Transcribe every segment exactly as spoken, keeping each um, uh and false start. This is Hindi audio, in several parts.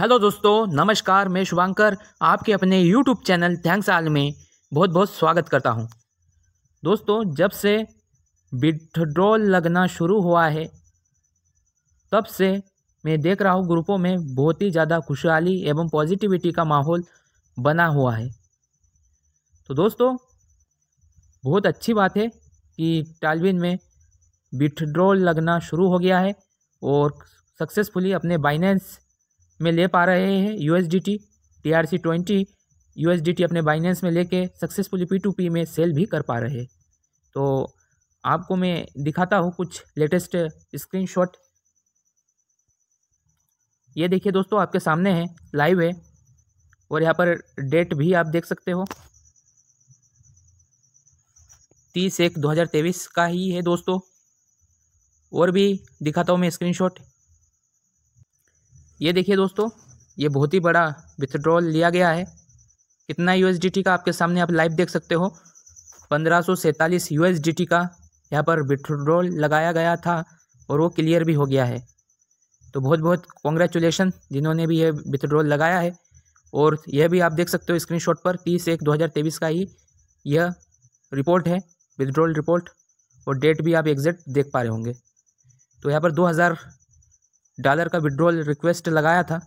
हेलो दोस्तों, नमस्कार। मैं शुभांकर आपके अपने यूट्यूब चैनल थैंक्स ऑल में बहुत बहुत स्वागत करता हूं। दोस्तों, जब से विथड्रॉल लगना शुरू हुआ है तब से मैं देख रहा हूं ग्रुपों में बहुत ही ज़्यादा खुशहाली एवं पॉजिटिविटी का माहौल बना हुआ है। तो दोस्तों, बहुत अच्छी बात है कि टालविन में विथड्रॉल लगना शुरू हो गया है और सक्सेसफुली अपने बाइनेंस में ले पा रहे हैं। U S D T T R C twenty U S D T अपने बाइनेंस में लेके सक्सेसफुली पी टू पी में सेल भी कर पा रहे हैं। तो आपको मैं दिखाता हूँ कुछ लेटेस्ट स्क्रीनशॉट। ये देखिए दोस्तों, आपके सामने है, लाइव है और यहाँ पर डेट भी आप देख सकते हो, तीस एक दो हज़ार तेईस का ही है दोस्तों। और भी दिखाता हूँ मैं स्क्रीनशॉट। ये देखिए दोस्तों, ये बहुत ही बड़ा विथड्रॉल लिया गया है। कितना यूएसडीटी का आपके सामने आप लाइव देख सकते हो, पंद्रह सौ सैंतालीस यूएसडीटी का यहाँ पर विथड्रॉल लगाया गया था और वो क्लियर भी हो गया है। तो बहुत बहुत कॉन्ग्रेचुलेशन जिन्होंने भी ये विथड्रॉल लगाया है। और यह भी आप देख सकते हो स्क्रीनशॉट पर, तीस एक दो हज़ार तेईस का ही यह रिपोर्ट है, विथड्रॉल रिपोर्ट, और डेट भी आप एग्जैक्ट देख पा रहे होंगे। तो यहाँ पर दो हज़ार डॉलर का विड्रॉल रिक्वेस्ट लगाया था।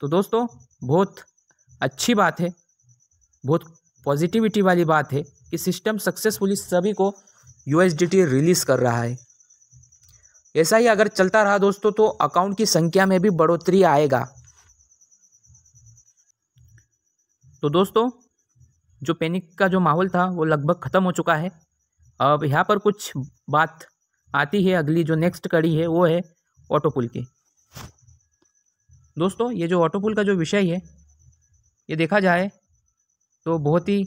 तो दोस्तों, बहुत अच्छी बात है, बहुत पॉजिटिविटी वाली बात है कि सिस्टम सक्सेसफुली सभी को यूएसडीटी रिलीज़ कर रहा है। ऐसा ही अगर चलता रहा दोस्तों तो अकाउंट की संख्या में भी बढ़ोतरी आएगा। तो दोस्तों, जो पैनिक का जो माहौल था वो लगभग ख़त्म हो चुका है। अब यहाँ पर कुछ बात आती है, अगली जो नेक्स्ट कड़ी है वो है ऑटोपुल की। दोस्तों, ये जो ऑटोपुल का जो विषय है, ये देखा जाए तो बहुत ही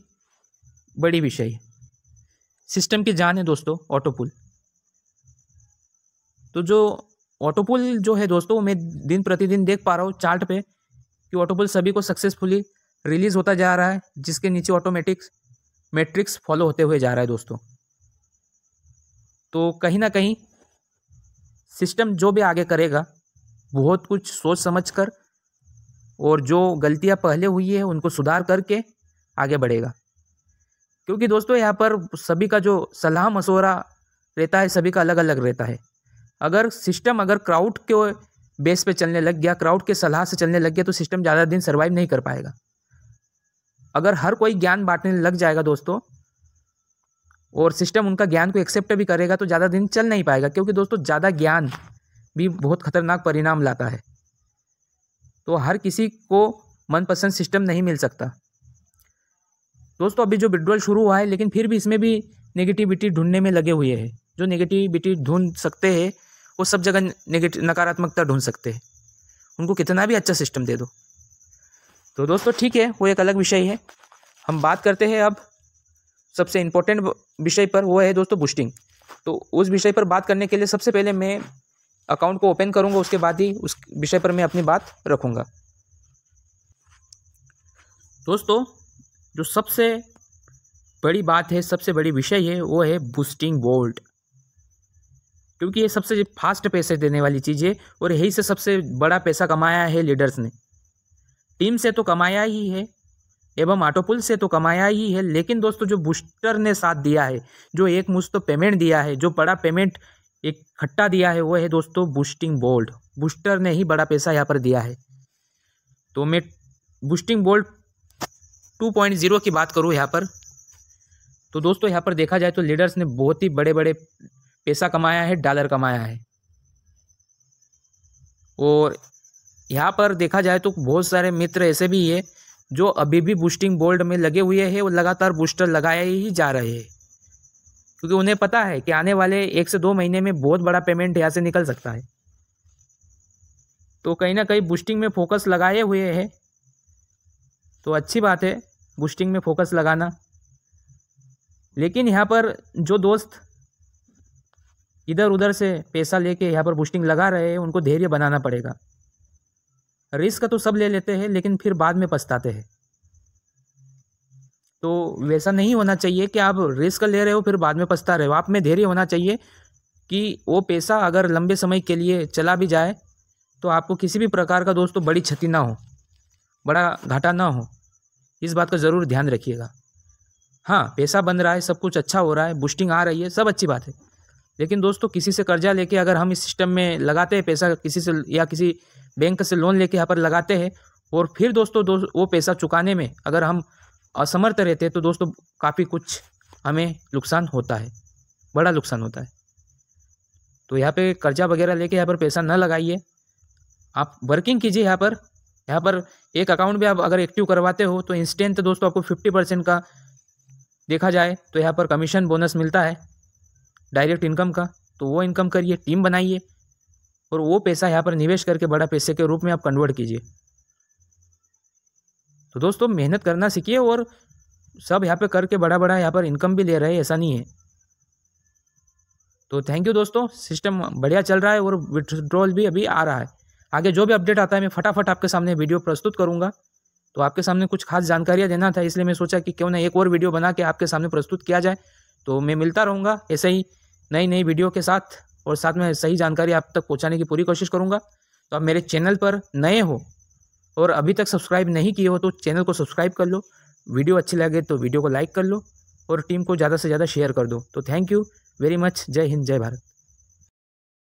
बड़ी विषय है, सिस्टम की जान है दोस्तों ऑटोपुल। तो जो ऑटोपुल जो है दोस्तों, मैं दिन प्रतिदिन देख पा रहा हूँ चार्ट पे कि ऑटोपुल सभी को सक्सेसफुली रिलीज़ होता जा रहा है, जिसके नीचे ऑटोमेटिक मैट्रिक्स फॉलो होते हुए जा रहा है दोस्तों। तो कहीं ना कहीं सिस्टम जो भी आगे करेगा बहुत कुछ सोच समझ कर और जो गलतियां पहले हुई है उनको सुधार करके आगे बढ़ेगा। क्योंकि दोस्तों, यहाँ पर सभी का जो सलाह मशवरा रहता है सभी का अलग अलग रहता है। अगर सिस्टम अगर क्राउड के बेस पे चलने लग गया, क्राउड के सलाह से चलने लग गया, तो सिस्टम ज़्यादा दिन सर्वाइव नहीं कर पाएगा। अगर हर कोई ज्ञान बांटने लग जाएगा दोस्तों और सिस्टम उनका ज्ञान को एक्सेप्ट भी करेगा तो ज़्यादा दिन चल नहीं पाएगा। क्योंकि दोस्तों, ज़्यादा ज्ञान भी बहुत खतरनाक परिणाम लाता है। तो हर किसी को मनपसंद सिस्टम नहीं मिल सकता दोस्तों। अभी जो विड्रॉल शुरू हुआ है लेकिन फिर भी इसमें भी नेगेटिविटी ढूंढने में लगे हुए हैं। जो नेगेटिविटी ढूंढ सकते हैं वो सब जगह नेगेटिव नकारात्मकता ढूंढ सकते हैं, उनको कितना भी अच्छा सिस्टम दे दो। तो दोस्तों ठीक है, वो एक अलग विषय है। हम बात करते हैं अब सबसे इम्पोर्टेंट विषय पर, वो है दोस्तों बुस्टिंग। तो उस विषय पर बात करने के लिए सबसे पहले मैं अकाउंट को ओपन करूंगा, उसके बाद ही उस विषय पर मैं अपनी बात रखूंगा। दोस्तों, जो सबसे बड़ी बात है, सबसे बड़ी विषय है, वो है बुस्टिंग बोल्ट। क्योंकि ये सबसे फास्ट पैसे देने वाली चीज़ है और यही से सबसे बड़ा पैसा कमाया है लीडर्स ने। टीम से तो कमाया ही है एवं ऑटोपुल से तो कमाया ही है, लेकिन दोस्तों जो बूस्टर ने साथ दिया है, जो एक मुश्त तो पेमेंट दिया है, जो बड़ा पेमेंट एक खट्टा दिया है, वो है दोस्तों बुस्टिंग बोल्ट। बूस्टर ने ही बड़ा पैसा यहाँ पर दिया है। तो मैं boosting bolt two point zero की बात करूँ यहाँ पर, तो दोस्तों यहाँ पर देखा जाए तो लीडर्स ने बहुत ही बड़े बड़े पैसा कमाया है, डॉलर कमाया है। और यहाँ पर देखा जाए तो बहुत सारे मित्र ऐसे भी है जो अभी भी बूस्टिंग बोल्ट में लगे हुए हैं, वो लगातार बूस्टर लगाए ही जा रहे हैं। क्योंकि उन्हें पता है कि आने वाले एक से दो महीने में बहुत बड़ा पेमेंट यहाँ से निकल सकता है। तो कहीं ना कहीं बूस्टिंग में फोकस लगाए हुए हैं, तो अच्छी बात है बूस्टिंग में फोकस लगाना। लेकिन यहाँ पर जो दोस्त इधर उधर से पैसा लेके यहाँ पर बूस्टिंग लगा रहे हैं, उनको धैर्य बनाना पड़ेगा। रिस्क तो सब ले लेते हैं लेकिन फिर बाद में पछताते हैं। तो वैसा नहीं होना चाहिए कि आप रिस्क ले रहे हो फिर बाद में पछता रहे हो। आप में धैर्य होना चाहिए कि वो पैसा अगर लंबे समय के लिए चला भी जाए तो आपको किसी भी प्रकार का दोस्तों बड़ी क्षति ना हो, बड़ा घाटा ना हो, इस बात का ज़रूर ध्यान रखिएगा। हाँ, पैसा बन रहा है, सब कुछ अच्छा हो रहा है, बूस्टिंग आ रही है, सब अच्छी बात है, लेकिन दोस्तों किसी से कर्जा लेके अगर हम इस सिस्टम में लगाते हैं पैसा, किसी से या किसी बैंक से लोन लेके यहाँ पर लगाते हैं और फिर दोस्तों दो, वो पैसा चुकाने में अगर हम असमर्थ रहते हैं तो दोस्तों काफ़ी कुछ हमें नुकसान होता है, बड़ा नुकसान होता है। तो यहाँ पे कर्जा वगैरह लेके यहाँ पर पैसा न लगाइए, आप वर्किंग कीजिए। यहाँ पर यहाँ पर एक अकाउंट भी आप अगर एक्टिव करवाते हो तो इंस्टेंट दोस्तों आपको फिफ्टी परसेंट का देखा जाए तो यहाँ पर कमीशन बोनस मिलता है डायरेक्ट इनकम का, तो वो इनकम करिए, टीम बनाइए और वो पैसा यहाँ पर निवेश करके बड़ा पैसे के रूप में आप कन्वर्ट कीजिए। तो दोस्तों मेहनत करना सीखिए और सब यहाँ पे करके बड़ा बड़ा यहाँ पर इनकम भी ले रहे हैं, ऐसा नहीं है। तो थैंक यू दोस्तों, सिस्टम बढ़िया चल रहा है और विथड्रॉल भी अभी आ रहा है। आगे जो भी अपडेट आता है मैं फटाफट आपके सामने वीडियो प्रस्तुत करूँगा। तो आपके सामने कुछ खास जानकारियाँ देना था, इसलिए मैं सोचा कि क्यों ना एक और वीडियो बना के आपके सामने प्रस्तुत किया जाए। तो मैं मिलता रहूँगा ऐसे ही नई नई वीडियो के साथ और साथ में सही जानकारी आप तक पहुँचाने की पूरी कोशिश करूँगा। तो आप मेरे चैनल पर नए हो और अभी तक सब्सक्राइब नहीं किए हो तो चैनल को सब्सक्राइब कर लो, वीडियो अच्छी लगे तो वीडियो को लाइक कर लो और टीम को ज़्यादा से ज़्यादा शेयर कर दो। तो थैंक यू वेरी मच, जय हिंद, जय भारत।